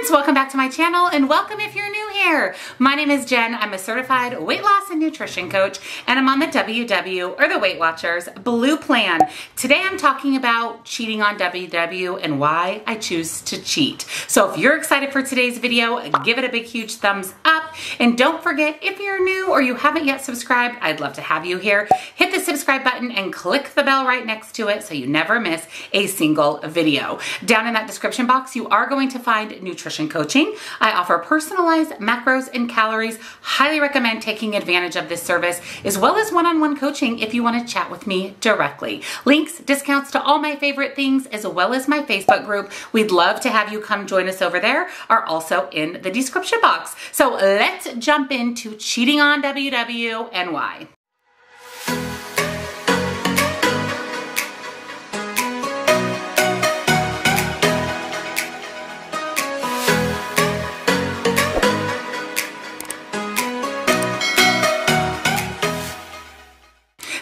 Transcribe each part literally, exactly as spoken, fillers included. friends, welcome back to my channel and welcome if you're new here. My name is Jen. I'm a certified weight loss and nutrition coach and I'm on the W W or the Weight Watchers Blue Plan. Today I'm talking about cheating on W W and why I choose to cheat. So if you're excited for today's video, give it a big huge thumbs up and don't forget if you're new or you haven't yet subscribed, I'd love to have you here. Hit the subscribe button and click the bell right next to it so you never miss a single video. Down in that description box, you are going to find nutrition coaching. I offer personalized macros and calories. Highly recommend taking advantage of this service as well as one-on-one coaching if you want to chat with me directly. Links, discounts to all my favorite things as well as my Facebook group. We'd love to have you come join us over there are also in the description box. So let's jump into cheating on W W and why.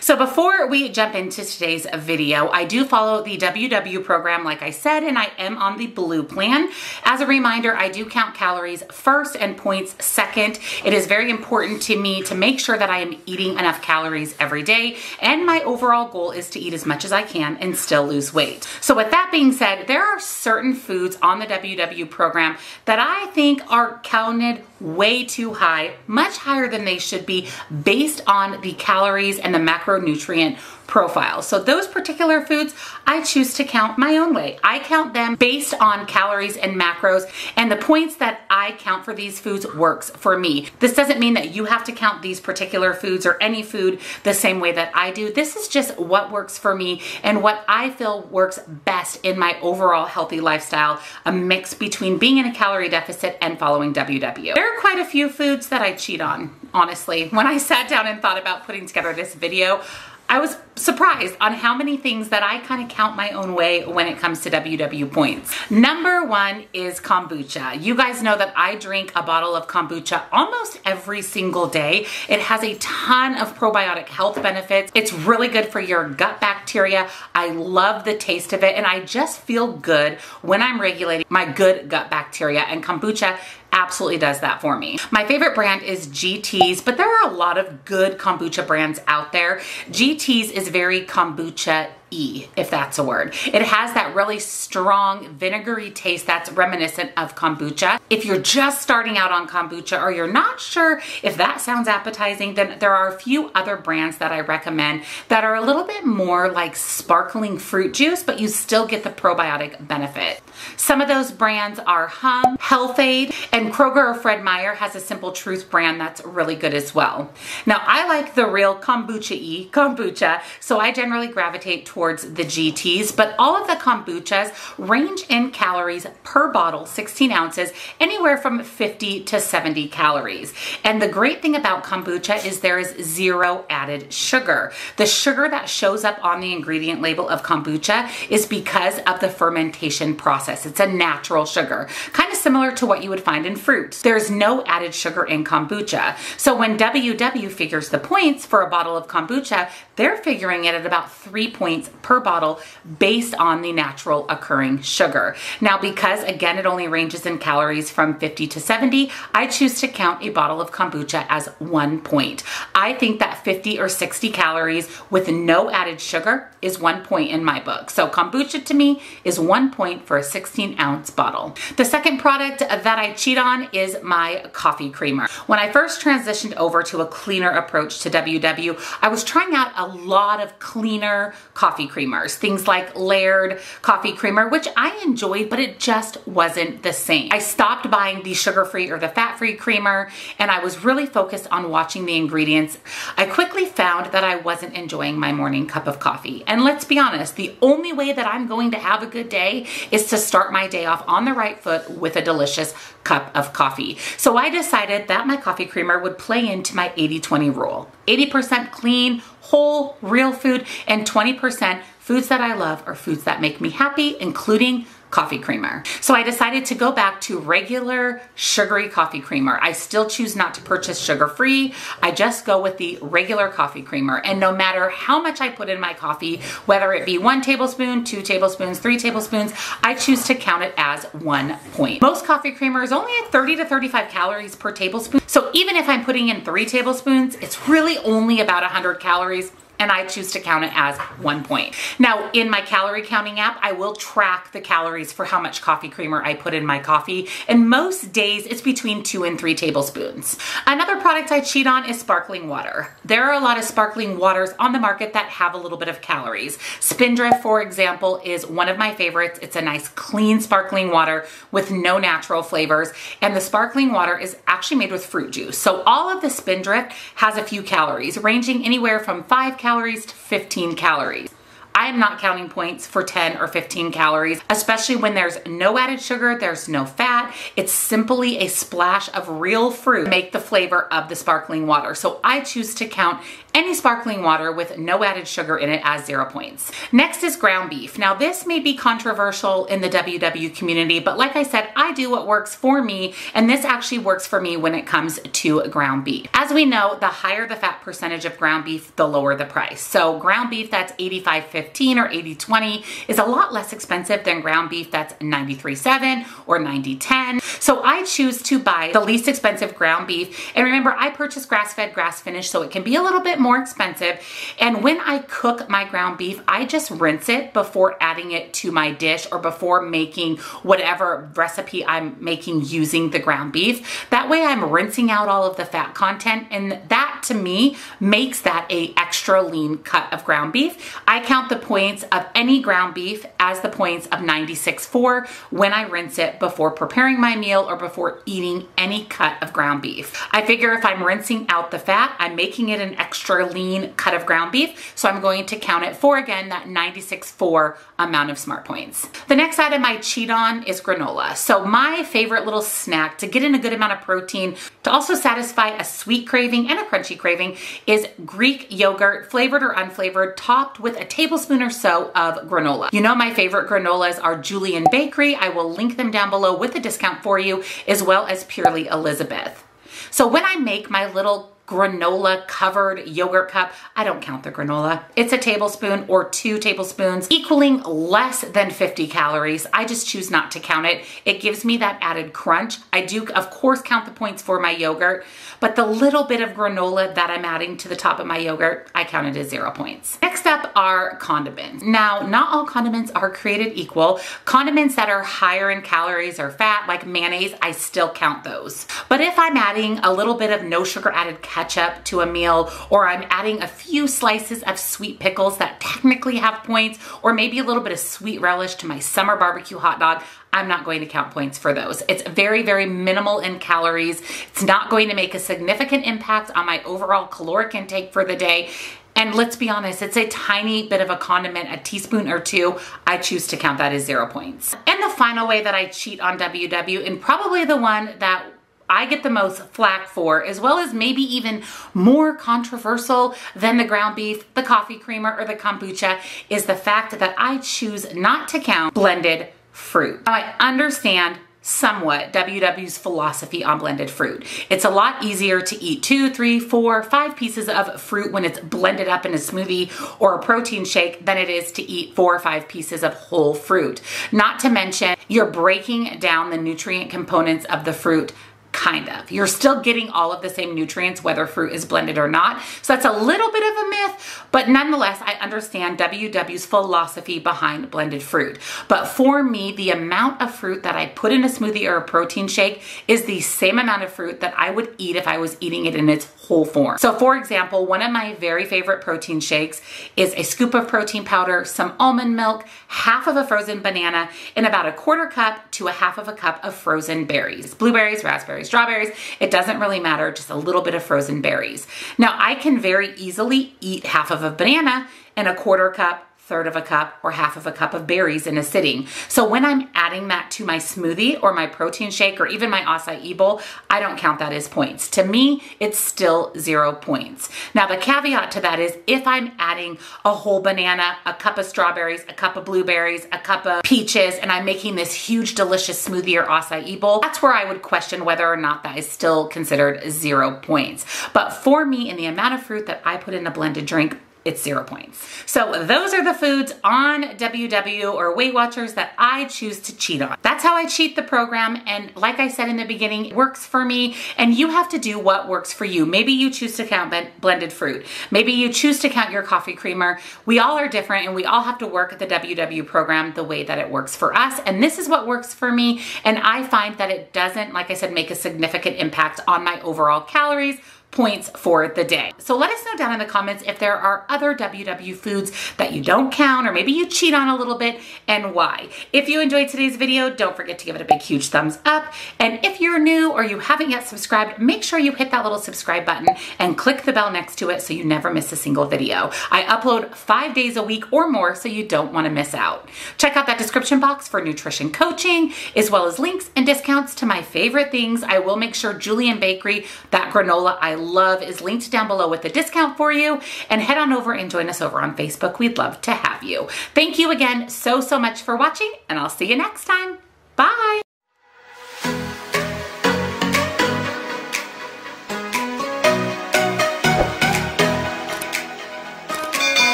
So before we jump into today's video, I do follow the W W program, like I said, and I am on the Blue Plan. As a reminder, I do count calories first and points second. It is very important to me to make sure that I am eating enough calories every day, and my overall goal is to eat as much as I can and still lose weight. So with that being said, there are certain foods on the W W program that I think are counted way too high, much higher than they should be based on the calories and the macronutrient profile. So those particular foods, I choose to count my own way. I count them based on calories and macros, and the points that I count for these foods works for me. This doesn't mean that you have to count these particular foods or any food the same way that I do. This is just what works for me and what I feel works best in my overall healthy lifestyle, a mix between being in a calorie deficit and following W W. There are quite a few foods that I cheat on, honestly. When I sat down and thought about putting together this video, I was surprised on how many things that I kind of count my own way when it comes to W W points. Number one is kombucha. You guys know that I drink a bottle of kombucha almost every single day. It has a ton of probiotic health benefits. It's really good for your gut bacteria. I love the taste of it and I just feel good when I'm regulating my good gut bacteria, and kombucha absolutely does that for me. My favorite brand is G T's, but there are a lot of good kombucha brands out there. G T's is very kombucha E, if that's a word. It has that really strong vinegary taste that's reminiscent of kombucha. If you're just starting out on kombucha or you're not sure if that sounds appetizing, then there are a few other brands that I recommend that are a little bit more like sparkling fruit juice, but you still get the probiotic benefit. Some of those brands are Hum, Health Aid, and Kroger or Fred Meyer has a Simple Truth brand that's really good as well. Now, I like the real kombucha-y kombucha, so I generally gravitate towards towards the G T's, but all of the kombuchas range in calories per bottle, sixteen ounces, anywhere from fifty to seventy calories. And the great thing about kombucha is there is zero added sugar. The sugar that shows up on the ingredient label of kombucha is because of the fermentation process. It's a natural sugar, kind of similar to what you would find in fruit. There's no added sugar in kombucha. So when W W figures the points for a bottle of kombucha, they're figuring it at about three points per bottle based on the natural occurring sugar. Now, because again, it only ranges in calories from fifty to seventy, I choose to count a bottle of kombucha as one point. I think that fifty or sixty calories with no added sugar is one point in my book. So kombucha to me is one point for a sixteen ounce bottle. The second product that I cheat on is my coffee creamer. When I first transitioned over to a cleaner approach to W W, I was trying out a lot of cleaner coffee coffee creamers, things like Laird coffee creamer, which I enjoyed, but it just wasn't the same. I stopped buying the sugar-free or the fat-free creamer, and I was really focused on watching the ingredients. I quickly found that I wasn't enjoying my morning cup of coffee. And let's be honest, the only way that I'm going to have a good day is to start my day off on the right foot with a delicious cup of coffee. So I decided that my coffee creamer would play into my eighty twenty rule. eighty percent clean, whole, real food, and twenty percent foods that I love or foods that make me happy, including coffee creamer. So I decided to go back to regular sugary coffee creamer. I still choose not to purchase sugar-free. I just go with the regular coffee creamer. And no matter how much I put in my coffee, whether it be one tablespoon, two tablespoons, three tablespoons, I choose to count it as one point. Most coffee creamer is only at thirty to thirty-five calories per tablespoon. So even if I'm putting in three tablespoons, it's really only about one hundred calories, and I choose to count it as one point. Now, in my calorie counting app, I will track the calories for how much coffee creamer I put in my coffee, and most days it's between two and three tablespoons. Another product I cheat on is sparkling water. There are a lot of sparkling waters on the market that have a little bit of calories. Spindrift, for example, is one of my favorites. It's a nice clean sparkling water with no natural flavors, and the sparkling water is actually made with fruit juice. So all of the Spindrift has a few calories, ranging anywhere from five calories calories to fifteen calories. I am not counting points for ten or fifteen calories, especially when there's no added sugar, there's no fat. It's simply a splash of real fruit to make the flavor of the sparkling water. So I choose to count any sparkling water with no added sugar in it as zero points. Next is ground beef. Now this may be controversial in the W W community, but like I said, I do what works for me, and this actually works for me when it comes to ground beef. As we know, the higher the fat percentage of ground beef, the lower the price. So ground beef that's eighty-five fifteen or eighty twenty is a lot less expensive than ground beef that's ninety-three seven or ninety ten. So I choose to buy the least expensive ground beef, and remember, I purchase grass-fed, grass-finished, so it can be a little bit more more expensive. And when I cook my ground beef, I just rinse it before adding it to my dish or before making whatever recipe I'm making using the ground beef. That way I'm rinsing out all of the fat content, and that to me makes that a extra lean cut of ground beef. I count the points of any ground beef as the points of ninety-six four when I rinse it before preparing my meal or before eating any cut of ground beef. I figure if I'm rinsing out the fat, I'm making it an extra lean cut of ground beef, so I'm going to count it for, again, that ninety-six four amount of smart points. The next item I cheat on is granola. So my favorite little snack to get in a good amount of protein, to also satisfy a sweet craving and a crunchy craving, is Greek yogurt, flavored or unflavored, topped with a tablespoon or so of granola. You know my favorite granolas are Julian Bakery. I will link them down below with a discount for you, as well as Purely Elizabeth. So when I make my little granola covered yogurt cup, I don't count the granola. It's a tablespoon or two tablespoons, equaling less than fifty calories. I just choose not to count it. It gives me that added crunch. I do, of course, count the points for my yogurt, but the little bit of granola that I'm adding to the top of my yogurt, I count it as zero points. Next up are condiments. Now, not all condiments are created equal. Condiments that are higher in calories or fat, like mayonnaise, I still count those. But if I'm adding a little bit of no sugar added calories, ketchup to a meal, or I'm adding a few slices of sweet pickles that technically have points, or maybe a little bit of sweet relish to my summer barbecue hot dog, I'm not going to count points for those. It's very, very minimal in calories. It's not going to make a significant impact on my overall caloric intake for the day. And let's be honest, it's a tiny bit of a condiment, a teaspoon or two. I choose to count that as zero points. And the final way that I cheat on W W, and probably the one that I get the most flack for, as well as maybe even more controversial than the ground beef, the coffee creamer, or the kombucha, is the fact that I choose not to count blended fruit. Now, I understand somewhat W W's philosophy on blended fruit. It's a lot easier to eat two, three, four, five pieces of fruit when it's blended up in a smoothie or a protein shake than it is to eat four or five pieces of whole fruit. Not to mention, you're breaking down the nutrient components of the fruit. Kind of. You're still getting all of the same nutrients whether fruit is blended or not. So that's a little bit of a myth, but nonetheless, I understand W W's philosophy behind blended fruit. But for me, the amount of fruit that I put in a smoothie or a protein shake is the same amount of fruit that I would eat if I was eating it in its whole form. So for example, one of my very favorite protein shakes is a scoop of protein powder, some almond milk, half of a frozen banana, and about a quarter cup to a half of a cup of frozen berries. Blueberries, raspberries, strawberries, it doesn't really matter, just a little bit of frozen berries. Now I can very easily eat half of a banana and a quarter cup third of a cup or half of a cup of berries in a sitting. So when I'm adding that to my smoothie or my protein shake or even my acai bowl, I don't count that as points. To me, it's still zero points. Now the caveat to that is if I'm adding a whole banana, a cup of strawberries, a cup of blueberries, a cup of peaches, and I'm making this huge delicious smoothie or acai bowl, that's where I would question whether or not that is still considered zero points. But for me, in the amount of fruit that I put in a blended drink, it's zero points. So those are the foods on W W or Weight Watchers that I choose to cheat on. That's how I cheat the program. And like I said in the beginning, it works for me, and you have to do what works for you. Maybe you choose to count blended fruit. Maybe you choose to count your coffee creamer. We all are different, and we all have to work at the W W program the way that it works for us. And this is what works for me. And I find that it doesn't, like I said, make a significant impact on my overall calories, points for the day. So let us know down in the comments if there are other W W foods that you don't count, or maybe you cheat on a little bit, and why. If you enjoyed today's video, don't forget to give it a big huge thumbs up. And if you're new or you haven't yet subscribed, make sure you hit that little subscribe button and click the bell next to it so you never miss a single video. I upload five days a week or more, so you don't want to miss out. Check out that description box for nutrition coaching, as well as links and discounts to my favorite things. I will make sure Julian Bakery, that granola I love, is linked down below with a discount for you. And head on over and join us over on Facebook. We'd love to have you. Thank you again so, so much for watching, and I'll see you next time. Bye.